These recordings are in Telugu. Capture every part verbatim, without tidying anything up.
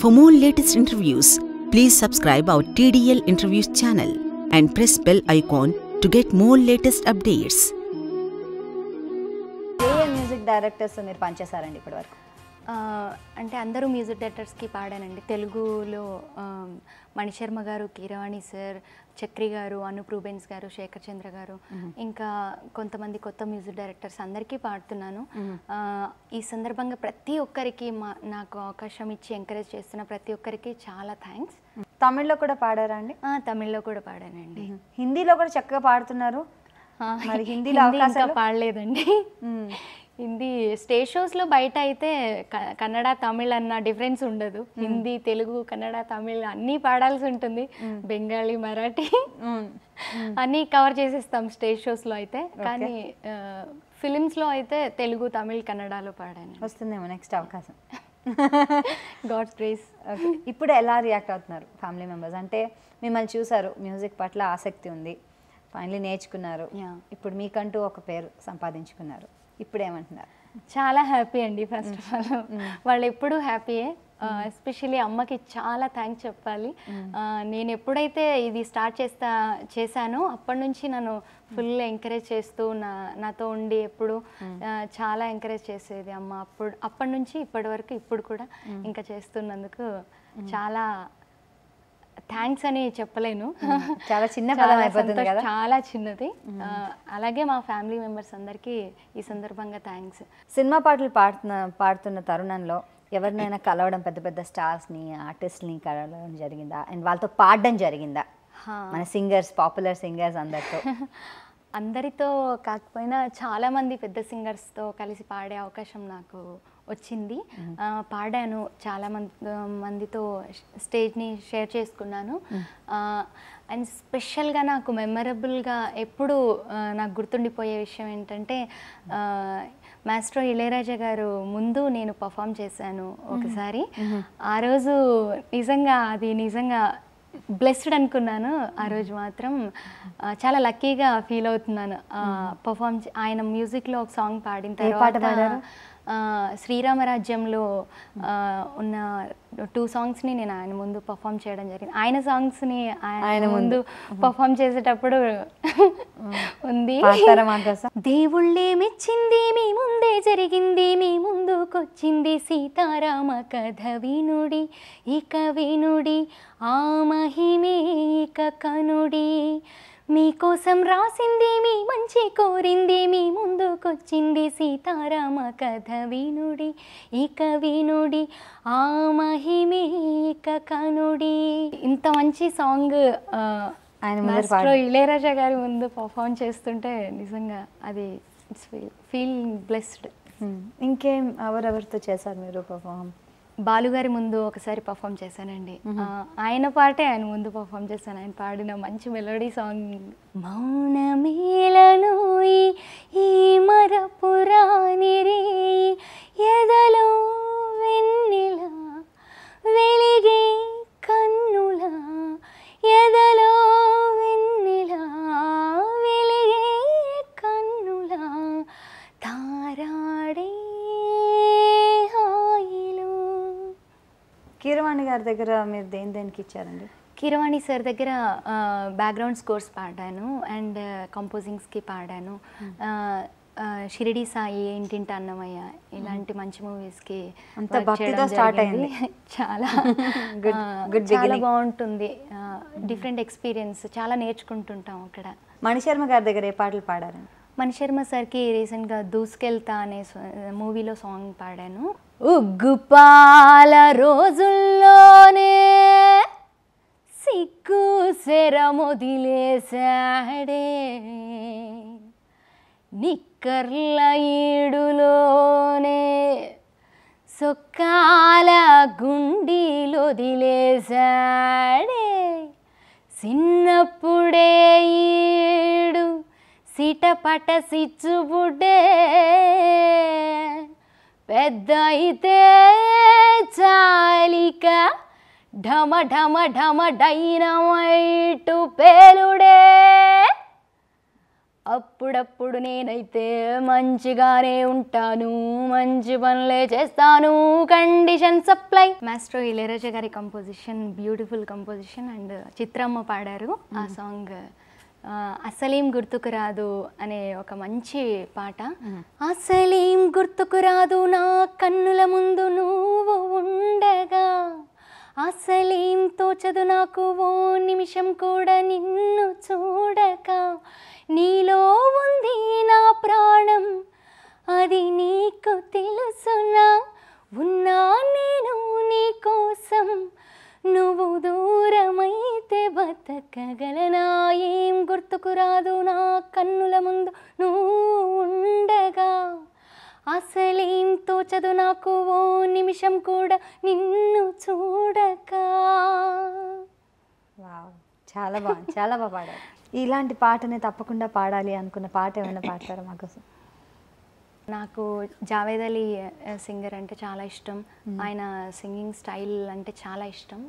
For more latest interviews, please subscribe our T D L Interviews channel and press bell icon to get more latest updates. Music directors మీరు పనిచేశారండి ఇప్పటి వరకు? అంటే అందరూ మ్యూజిక్ డైరెక్టర్స్కి పాడానండి. తెలుగులో మణిశర్మ గారు, కిరాణిసర్, చక్రి గారు, అనుప్రూబెన్స్ గారు, శేఖర్ చంద్ర గారు, ఇంకా కొంతమంది కొత్త మ్యూజిక్ డైరెక్టర్స్ అందరికీ పాడుతున్నాను. ఈ సందర్భంగా ప్రతి ఒక్కరికి, నాకు అవకాశం ఇచ్చి ఎంకరేజ్ చేస్తున్న ప్రతి ఒక్కరికి చాలా థ్యాంక్స్. తమిళ్లో కూడా పాడారా అండి? తమిళ్లో కూడా పాడానండి. హిందీలో కూడా చక్కగా పాడుతున్నారు. మరి హిందీలో అవకాశాలు పాడలేదండి. హిందీ స్టేజ్ షోస్లో బయట అయితే కన్నడ తమిళ్ అన్న డిఫరెన్స్ ఉండదు. హిందీ, తెలుగు, కన్నడ, తమిళ్ అన్నీ పాడాల్సి ఉంటుంది. బెంగాలీ, మరాఠీ అన్నీ కవర్ చేసేస్తాం స్టేజ్ షోస్లో అయితే. కానీ ఫిలిమ్స్లో అయితే తెలుగు, తమిళ్, కన్నడలో పాడాను. వస్తుందేమో నెక్స్ట్ అవకాశం, గాడ్స్ గ్రేస్. ఓకే, ఇప్పుడు ఎలా రియాక్ట్ అవుతున్నారు ఫ్యామిలీ మెంబర్స్? అంటే మిమ్మల్ని చూసారు, మ్యూజిక్ పట్ల ఆసక్తి ఉంది, ఫైనలీ నేర్చుకున్నారు, ఇప్పుడు మీకంటూ ఒక పేరు సంపాదించుకున్నారు, ఇప్పుడు ఏమంటున్నారు? చాలా హ్యాపీ అండి. ఫస్ట్ ఆఫ్ ఆల్ వాళ్ళు ఎప్పుడూ హ్యాపీయే. ఎస్పెషలీ అమ్మకి చాలా థ్యాంక్స్ చెప్పాలి. నేను ఎప్పుడైతే ఇది స్టార్ట్ చేస్తా చేశానో అప్పటి నుంచి నన్ను ఫుల్ ఎంకరేజ్ చేస్తూ, నా నాతో ఉండి ఎప్పుడు చాలా ఎంకరేజ్ చేసేది అమ్మ. అప్పుడు అప్పటి నుంచి ఇప్పటి వరకు, ఇప్పుడు కూడా ఇంకా చేస్తున్నందుకు చాలా థ్యాంక్స్ అని చెప్పలేను. చాలా చిన్న చాలా చిన్నది. అలాగే మా ఫ్యామిలీ మెంబర్స్ అందరికీ ఈ సందర్భంగా థ్యాంక్స్. సినిమా పాటలు పాడుతున్న పాడుతున్న తరుణంలో ఎవరినైనా కలవడం, పెద్ద పెద్ద స్టార్స్ని, ఆర్టిస్ట్ని కలవడం జరిగిందా? అండ్ వాళ్ళతో పాడడం జరిగిందా? మన సింగర్స్, పాపులర్ సింగర్స్ అందరితో, అందరితో కాకపోయినా చాలామంది పెద్ద సింగర్స్తో కలిసి పాడే అవకాశం నాకు వచ్చింది. పాడాను చాలా మంది మందితో స్టేజ్ని షేర్ చేసుకున్నాను. అండ్ స్పెషల్గా నాకు మెమరబుల్గా ఎప్పుడు నాకు గుర్తుండిపోయే విషయం ఏంటంటే, మాస్టర్ ఇళయరాజా గారు ముందు నేను పర్ఫామ్ చేశాను ఒకసారి. ఆ రోజు నిజంగా అది నిజంగా బ్లెస్డ్ అనుకున్నాను. ఆ రోజు మాత్రం చాలా లక్కీగా ఫీల్ అవుతున్నాను. పర్ఫామ్ ఆయన మ్యూజిక్లో ఒక సాంగ్ పాడిన తర్వాత శ్రీరామరాజ్యంలో ఉన్న టూ సాంగ్స్ని నేను ఆయన ముందు పర్ఫామ్ చేయడం జరిగింది. ఆయన సాంగ్స్ని ఆయన ముందు పర్ఫామ్ చేసేటప్పుడు ఉంది, దేవుళ్ళే మెచ్చింది, మీ ముందే జరిగింది, మీ ముందుకొచ్చింది సీతారామ కథ వినుడి ఇక వినుడి, ఆ మహిమే ఇక కనుడి, మీకోసం రాసింది, మీ మంచి కోరింది, మీ ముందుకొచ్చింది సీతారామ కథ వినుడి ఇక వినుడి, ఆ మహిమే ఇక కనుడి. ఇంత మంచి సాంగ్ ఇళయరాజా గారి ముందు పర్ఫామ్ చేస్తుంటే నిజంగా అది ఫీల్ బ్లెస్డ్. ఇంకేం ఎవరెవరితో చేశారు మీరు పర్ఫామ్? బాలుగారి ముందు ఒకసారి పర్ఫామ్ చేశానండి. ఆయన పాటే ఆయన ముందు పర్ఫామ్ చేశాను. ఆయన పాడిన మంచి మెలోడీ సాంగ్, మౌనమేలను ఈ మరపురాని రే ఎదలో వెన్నెల వెలిగే కన్నుల ఎదలో వెన్నెల వెలిగే కన్నుల తారాడే. కీరవాణి గారి దగ్గర మీరు దేని దేనికి ఇచ్చారండి? కీరవాణి సార్ దగ్గర బ్యాక్గ్రౌండ్ స్కోర్స్ పాడాను అండ్ కంపోజింగ్స్కి పాడాను. షిరిడి సాయి, ఇంటింట అన్నమయ్య ఇలాంటి మంచి మూవీస్కి చాలా చాలా బాగుంటుంది. డిఫరెంట్ ఎక్స్పీరియన్స్, చాలా నేర్చుకుంటుంటాం అక్కడ. మణిశర్మ గారి దగ్గర ఏ పాటలు పాడారండి? మణిశర్మ సార్కి రీసెంట్గా దూసుకెళ్తా అనే మూవీలో సాంగ్ పాడాను. ఉగ్గుపాల రోజుల్లోనే సిగ్గు సెరమొదిలేశాడే, నిక్కర్ల ఏడులోనే సొక్కాల గుండీలొదిలేశాడే, చిన్నప్పుడే ఏడు సిటపట సిచ్చుబుడ్డే, పెద్ద అయితే చాలిక ఢమ ఢమ ఢమ డైనమైటు పేలుడే, అప్పుడప్పుడు నేనైతే మంచిగానే ఉంటాను, మంచి పనులే చేస్తాను. కండిషన్ సప్లై మాస్ట్రో ఇళయరాజా గారి కంపోజిషన్, బ్యూటిఫుల్ కంపోజిషన్. అండ్ చిత్రమ్మ పాడారు ఆ సాంగ్. అసలేం గుర్తుకు రాదు అనే ఒక మంచి పాట. అసలేం గుర్తుకు రాదు నా కన్నుల ముందు నువ్వు ఉండగా, అసలేం తోచదు నాకు ఓ నిమిషం కూడా నిన్ను చూడక. నీలో ఉంది నా ప్రాణం, అది నీకు తెలుసునా. ఉన్నా నేను నీ కోసం, నువ్వు దూరమైతే బతకగలనా. ఏం గుర్తుకు రాదు నా కన్నుల ముందు నువ్వు ఉండగా, అసలేం తోచదు నాకు ఓ నిమిషం కూడా నిన్ను చూడక. వావ్, చాలా బాగుంది, చాలా బాగా పాడారు. ఇలాంటి పాటనే తప్పకుండా పాడాలి అనుకున్న పాట ఏమైనా పాడతారా మాకోసం? నాకు జావేద్ అలీ సింగర్ అంటే చాలా ఇష్టం. ఆయన సింగింగ్ స్టైల్ అంటే చాలా ఇష్టం.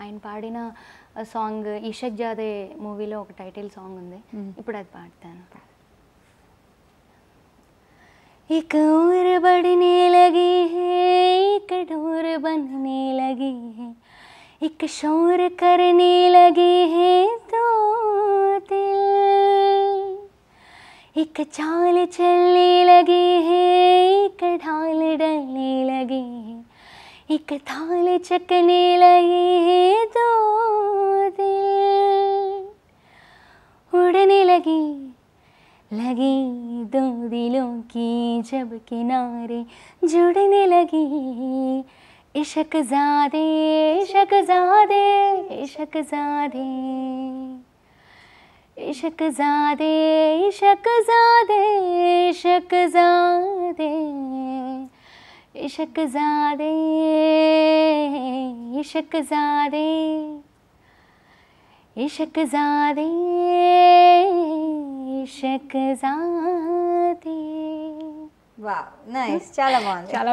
ఆయన పాడిన సాంగ్ ఇషక్ జాదే మూవీలో ఒక టైటిల్ సాంగ్ ఉంది, ఇప్పుడు అది పాడతాను. एक और बढ़ने लगी है, एक डोर बनने लगी है, एक शोर करने लगे हैं तो दिल. एक चाल चलने लगी है, एक ढाल डलने लगी है, एक थाल चकने लगी है तो दिल. उड़ने लगी लगी दो दिलों की जब किनारे जुड़ने लगी. इश्क ज़ादे इश्क ज़ादे इश्क ज़ादे इश्क ज़ादे इश्क ज़ादे इश्क ज़ादे इश्क ज़ादे इश्क ज़ादे इश्क ज़ादे చాలా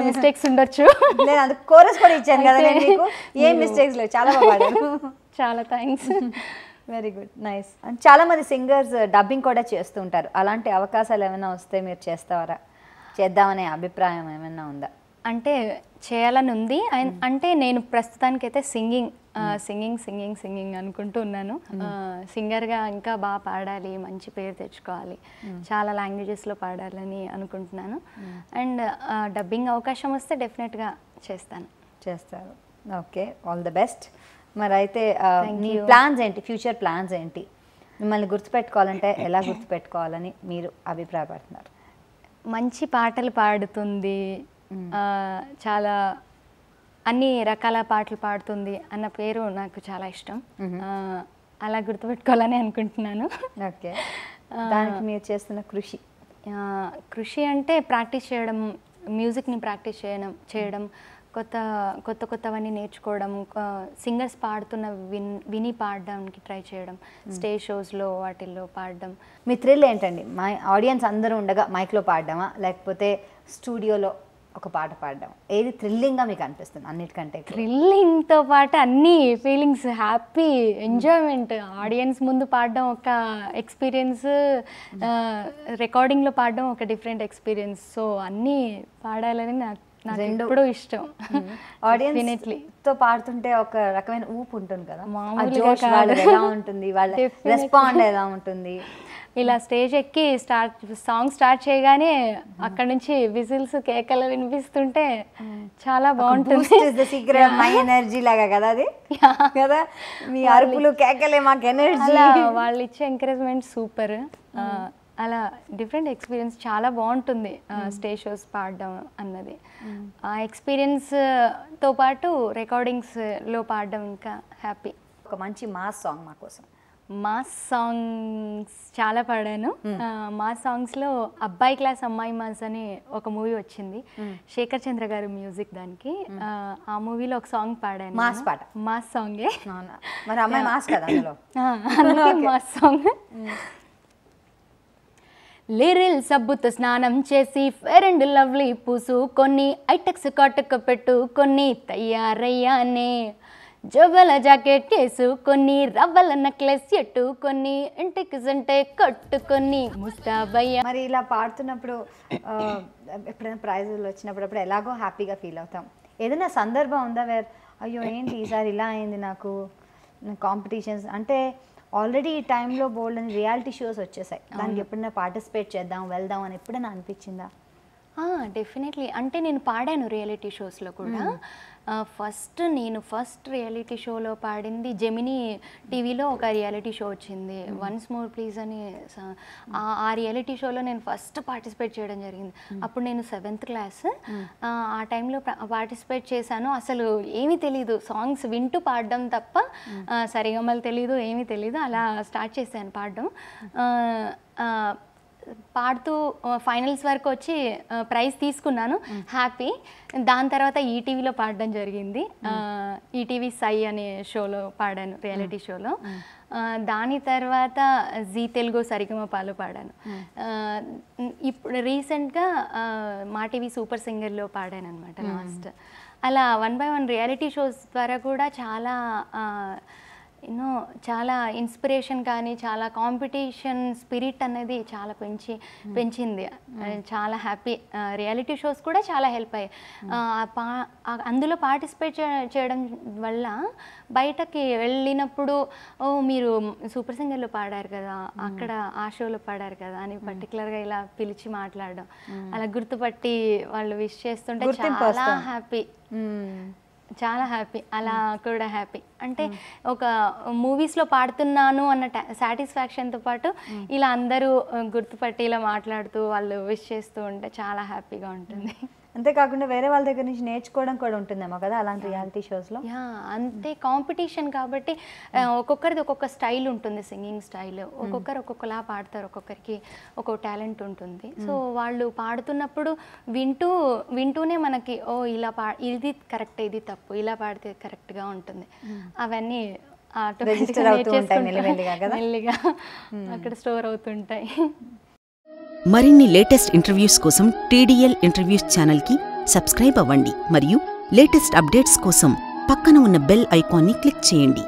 మిస్టేక్స్ ఉండొచ్చు, నేను అది కోరస్ కూడా ఇచ్చాను కదా మీకు. ఏ మిస్టేక్స్ లేవు, చాలా బాగుంది. చాలా thanks, very good, nice. And చాలా మంది సింగర్స్ డబ్బింగ్ కూడా చేస్తూ ఉంటారు, అలాంటి అవకాశాలు ఏమైనా వస్తే మీరు చేస్తారా? చేద్దామనే అభిప్రాయం ఏమైనా ఉందా? అంటే చేయాలని ఉంది. అంటే నేను ప్రస్తుతానికి అయితే సింగింగ్ సింగింగ్ సింగింగ్ సింగింగ్ అనుకుంటూ ఉన్నాను. సింగర్గా ఇంకా బాగా పాడాలి, మంచి పేరు తెచ్చుకోవాలి, చాలా లాంగ్వేజెస్లో పాడాలని అనుకుంటున్నాను. అండ్ డబ్బింగ్ అవకాశం వస్తే డెఫినెట్గా చేస్తాను. చేస్తారు, ఓకే, ఆల్ ది బెస్ట్. మరి అయితే మీ ప్లాన్స్ ఏంటి, ఫ్యూచర్ ప్లాన్స్ ఏంటి? మిమ్మల్ని గుర్తుపెట్టుకోవాలంటే ఎలా గుర్తుపెట్టుకోవాలని మీరు అభిప్రాయపడుతున్నారు? మంచి పాటలు పాడుతుంది, చాలా అన్ని రకాల పాటలు పాడుతుంది అన్న పేరు నాకు చాలా ఇష్టం. అలా గుర్తుపెట్టుకోవాలని అనుకుంటున్నాను. ఓకే, దానికి మీరు చేస్తున్న కృషి కృషి అంటే ప్రాక్టీస్ చేయడం, మ్యూజిక్ని ప్రాక్టీస్ చేయడం చేయడం కొత్త కొత్త కొత్తవన్నీ నేర్చుకోవడం, సింగర్స్ పాడుతున్న విన్ విని పాడడానికి ట్రై చేయడం, స్టేజ్ షోస్లో వాటిల్లో పాడడం. మీ థ్రిల్ ఏంటండి? మా ఆడియన్స్ అందరూ ఉండగా మైక్లో పాడడమా, లేకపోతే స్టూడియోలో ఒక పాట పాడడం? ఏది థ్రిల్లింగ్గా మీకు అనిపిస్తుంది? అన్నిటికంటే థ్రిల్లింగ్తో పాటు అన్ని ఫీలింగ్స్, హ్యాపీ, ఎంజాయ్మెంట్. ఆడియన్స్ ముందు పాడడం ఒక ఎక్స్పీరియన్స్, రికార్డింగ్లో పాడడం ఒక డిఫరెంట్ ఎక్స్పీరియన్స్. సో అన్నీ పాడాలని నాకు నాకు ఇష్టం. ఆడియన్స్ తో పాడుతుంటే ఒక రకమైన ఊపు ఉంటుంది కదా, ఎలా ఉంటుంది వాళ్ళ రెస్పాండ్, ఎలా ఉంటుంది? ఇలా స్టేజ్ ఎక్కి స్టార్ట్ సాంగ్ స్టార్ట్ చేయగానే అక్కడ నుంచి విజిల్స్, కేకలు వినిపిస్తుంటే చాలా బాగుంటుంది. ది సీక్రెట్ మై ఎనర్జీ లాగా కదా అది కదా, మీ అరుపులు కేకలే మాకు ఎనర్జీ. వాళ్ళు ఇచ్చే ఎంకరేజ్మెంట్ సూపర్. అలా డిఫరెంట్ ఎక్స్పీరియన్స్, చాలా బాగుంటుంది స్టేజ్ షోస్ పాడడం అన్నది. ఆ ఎక్స్పీరియన్స్తో పాటు రికార్డింగ్స్లో పాడడం ఇంకా హ్యాపీ. ఒక మంచి మాస్ సాంగ్ మా కోసం. మాస్ సాంగ్స్ చాలా పాడాను. మాస్ సాంగ్స్లో అబ్బాయి క్లాస్ అమ్మాయి మాస్ అని ఒక మూవీ వచ్చింది, శేఖర్ చంద్ర గారు మ్యూజిక్ దానికి. ఆ మూవీలో ఒక సాంగ్ పాడాను, మాస్ పాట, మాస్ సాంగే. మరి అమ్మాయి మాస్ కదా అందులో, మాస్ సాంగ్. లిరిల్ సబ్బుతో స్నానం చేసి ఫెయిర్ అండ్ లవ్లీ పూసుకొని ఐటెక్స్ కాటుక పెట్టుకొని తయారయ్యానే. జబల జాకెట్ వేసుకొని రవ్వల నెక్లెస్ ఎట్టుకొని ఇంటికి జంటే కట్టుకొని ముస్తాబయ్య. మరి ఇలా పాడుతున్నప్పుడు ఎప్పుడైనా ప్రైజులు వచ్చినప్పుడు అప్పుడు ఎలాగో హ్యాపీగా ఫీల్ అవుతాం. ఏదైనా సందర్భం ఉందా వేర్ అయ్యో ఏంటి ఈసారి ఇలా అయింది నాకు కాంపిటీషన్స్ అంటే ఆల్రెడీ ఈ టైంలో బోల్డ్ అని రియాలిటీ షోస్ వచ్చేసాయి, దానికి ఎప్పుడైనా పార్టిసిపేట్ చేద్దాం వెళ్దాం అని ఎప్పుడైనా అనిపించిందా? డెఫినెట్లీ. అంటే నేను పాడాను రియాలిటీ షోస్లో కూడా. ఫస్ట్ నేను ఫస్ట్ రియాలిటీ షోలో పాడింది జెమినీ టీవీలో ఒక రియాలిటీ షో వచ్చింది వన్స్ మోర్ ప్లీజ్ అని. ఆ రియాలిటీ షోలో నేను ఫస్ట్ పార్టిసిపేట్ చేయడం జరిగింది. అప్పుడు నేను సెవెంత్ క్లాస్. ఆ టైంలో పార్టిసిపేట్ చేశాను. అసలు ఏమీ తెలీదు, సాంగ్స్ వింటూ పాడడం తప్ప సరిగమలు తెలీదు, ఏమీ తెలీదు. అలా స్టార్ట్ చేశాను పాడడం. పాడుతూ ఫైనల్స్ వరకు వచ్చి ప్రైజ్ తీసుకున్నాను, హ్యాపీ. దాని తర్వాత ఈటీవీలో పాడడం జరిగింది. ఈటీవీ సై అనే షోలో పాడాను, రియాలిటీ షోలో. దాని తర్వాత జీ తెలుగు సరిగమపాలు పాడాను. ఇప్పుడు రీసెంట్గా మా టీవీ సూపర్ సింగర్లో పాడాను అనమాట లాస్ట్. అలా one by one reality shows ద్వారా కూడా చాలా ఎన్నో చాలా ఇన్స్పిరేషన్ కానీ చాలా కాంపిటీషన్ స్పిరిట్ అనేది చాలా పెంచి పెంచింది చాలా హ్యాపీ. రియాలిటీ షోస్ కూడా చాలా హెల్ప్ అయ్యాయి. పా అందులో పార్టిసిపేట్ చేయడం వల్ల బయటకి వెళ్ళినప్పుడు ఓ మీరు సూపర్ సింగర్లో పాడారు కదా, అక్కడ ఆ షోలో పాడారు కదా అని పర్టికులర్గా ఇలా పిలిచి మాట్లాడడం, అలా గుర్తుపట్టి వాళ్ళు విష్ చేస్తుంటే చాలా హ్యాపీ, చాలా హ్యాపీ. అలా కూడా హ్యాపీ అంటే ఒక మూవీస్లో పాడుతున్నాను అన్న సాటిస్ఫాక్షన్తో పాటు ఇలా అందరూ గుర్తుపట్టి ఇలా మాట్లాడుతూ వాళ్ళు విష్ చేస్తూ ఉంటే చాలా హ్యాపీగా ఉంటుంది. అంతేకాకుండా వేరే వాళ్ళ దగ్గర నుంచి నేర్చుకోవడం కూడా ఉంటుందేమో కదా అలాంటి రియాలిటీ షోస్లో. యా అంతే, కాంపిటీషన్ కాబట్టి ఒక్కొక్కరిది ఒక్కొక్క స్టైల్ ఉంటుంది, సింగింగ్ స్టైల్. ఒక్కొక్కరు ఒక్కొక్కలా పాడతారు, ఒక్కొక్కరికి ఒక్కొక్క టాలెంట్ ఉంటుంది. సో వాళ్ళు పాడుతున్నప్పుడు వింటూ వింటూనే మనకి ఓ ఇలా పా ఇది కరెక్ట్, ఇది తప్పు, ఇలా పాడితే కరెక్ట్గా ఉంటుంది అవన్నీ మెల్లిగా అక్కడ స్టోర్ అవుతుంటాయి. మరిన్ని లేటెస్ట్ ఇంటర్వ్యూస్ కోసం టీడీఎల్ ఇంటర్వ్యూస్ ఛానల్కి సబ్స్క్రైబ్ అవ్వండి మరియు లేటెస్ట్ అప్డేట్స్ కోసం పక్కన ఉన్న బెల్ ఐకాన్ని క్లిక్ చేయండి.